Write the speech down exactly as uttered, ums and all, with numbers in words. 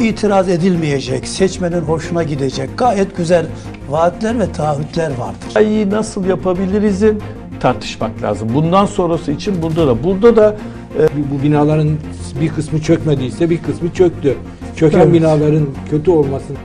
itiraz edilmeyecek, seçmenin hoşuna gidecek gayet güzel vaatler ve taahhütler vardır. Ay, nasıl yapabilirizin tartışmak lazım. Bundan sonrası için burada da burada da e, bu binaların bir kısmı çökmediyse bir kısmı çöktü. Çöken evet. Binaların kötü olmasın.